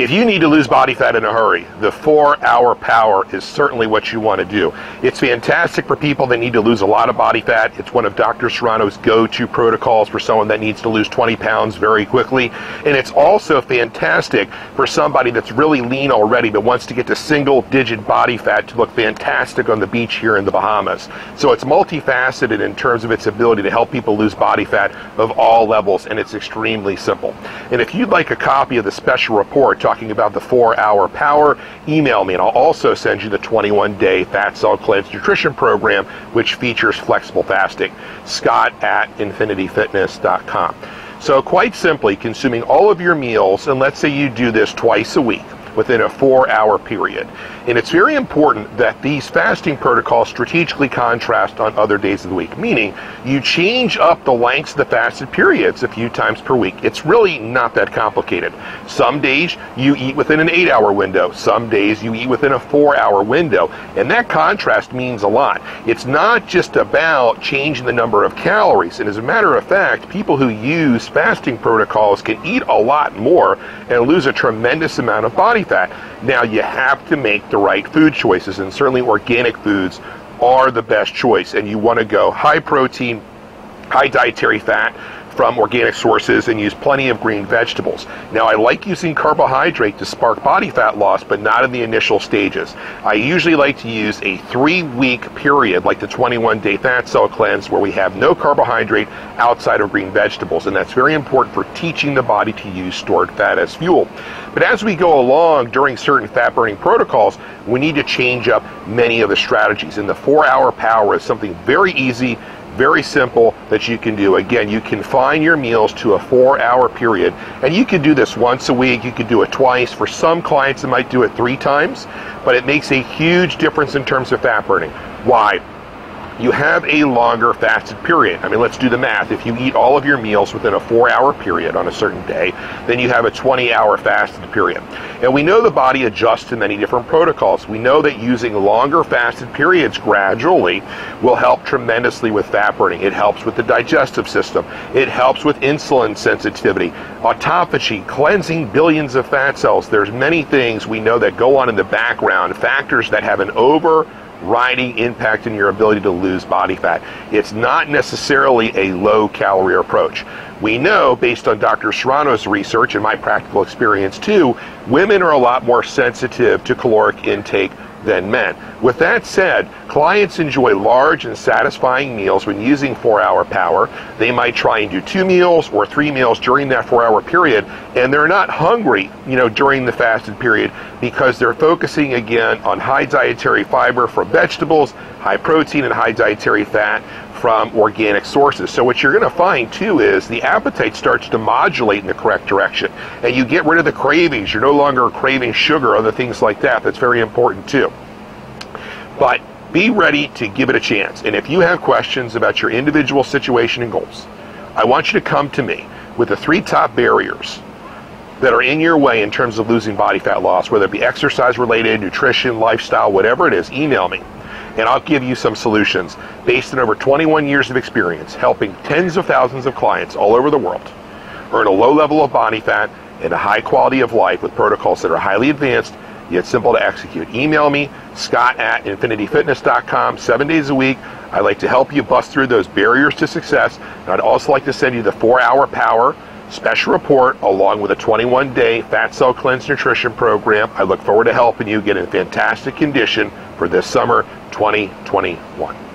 If you need to lose body fat in a hurry, the 4-Hour Power is certainly what you want to do. It's fantastic for people that need to lose a lot of body fat. It's one of Dr. Serrano's go-to protocols for someone that needs to lose 20 pounds very quickly. And it's also fantastic for somebody that's really lean already but wants to get to single-digit body fat to look fantastic on the beach here in the Bahamas. So it's multifaceted in terms of its ability to help people lose body fat of all levels, and it's extremely simple. And if you'd like a copy of the special report talking about the 4-Hour Power, email me and I'll also send you the 21-day Fat Cell Cleanse Nutrition Program, which features flexible fasting. Scott@infinityfitness.com. So quite simply, consuming all of your meals, and let's say you do this twice a week within a 4-hour period. And it's very important that these fasting protocols strategically contrast on other days of the week, meaning you change up the lengths of the fasted periods a few times per week. It's really not that complicated. Some days you eat within an 8-hour window, some days you eat within a 4-hour window, and that contrast means a lot. It's not just about changing the number of calories, and as a matter of fact, people who use fasting protocols can eat a lot more and lose a tremendous amount of body fat. Now, you have to make the right food choices, and certainly organic foods are the best choice, and you want to go high protein, high dietary fat from organic sources, and use plenty of green vegetables. Now, I like using carbohydrate to spark body fat loss, but not in the initial stages. I usually like to use a 3-week period like the 21-day Fat Cell Cleanse where we have no carbohydrate outside of green vegetables, and that's very important for teaching the body to use stored fat as fuel. But as we go along during certain fat burning protocols, we need to change up many of the strategies, and the 4-Hour Power is something very easy, very simple that you can do. Again, you confine your meals to a 4-hour period, and you can do this once a week, you could do it twice. For some clients, they might do it 3 times, but it makes a huge difference in terms of fat burning. Why? You have a longer fasted period. I mean, let's do the math. If you eat all of your meals within a 4-hour period on a certain day, then you have a 20-hour fasted period. And we know the body adjusts to many different protocols. We know that using longer fasted periods gradually will help tremendously with fat burning. It helps with the digestive system. It helps with insulin sensitivity, autophagy, cleansing billions of fat cells. There's many things we know that go on in the background, factors that have an overriding impact in your ability to lose body fat. It's not necessarily a low-calorie approach. We know, based on Dr. Serrano's research and my practical experience too, women are a lot more sensitive to caloric intake than men. With that said, clients enjoy large and satisfying meals when using 4-Hour Power. They might try and do 2 meals or 3 meals during that 4-hour period, and they're not hungry, during the fasted period, because they're focusing again on high dietary fiber from vegetables, high protein and high dietary fat from organic sources. So what you're going to find too is the appetite starts to modulate in the correct direction, and you get rid of the cravings. You're no longer craving sugar, other things like that. That's very important too. But be ready to give it a chance. And if you have questions about your individual situation and goals, I want you to come to me with the 3 top barriers that are in your way in terms of losing body fat loss, whether it be exercise related, nutrition, lifestyle, whatever it is. Email me, and I'll give you some solutions based on over 21 years of experience helping tens of thousands of clients all over the world earn a low level of body fat and a high quality of life with protocols that are highly advanced yet simple to execute. Email me, Scott@infinityfitness.com, 7 days a week. I'd like to help you bust through those barriers to success, and I'd also like to send you the 4-Hour Power special report along with a 21-day Fat Cell Cleanse Nutrition Program. I look forward to helping you get in fantastic condition for this summer 2021.